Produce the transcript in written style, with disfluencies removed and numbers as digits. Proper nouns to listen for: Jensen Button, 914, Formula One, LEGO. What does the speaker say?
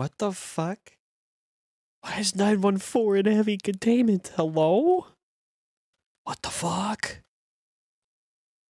What the fuck? Why is 914 in heavy containment? Hello? What the fuck?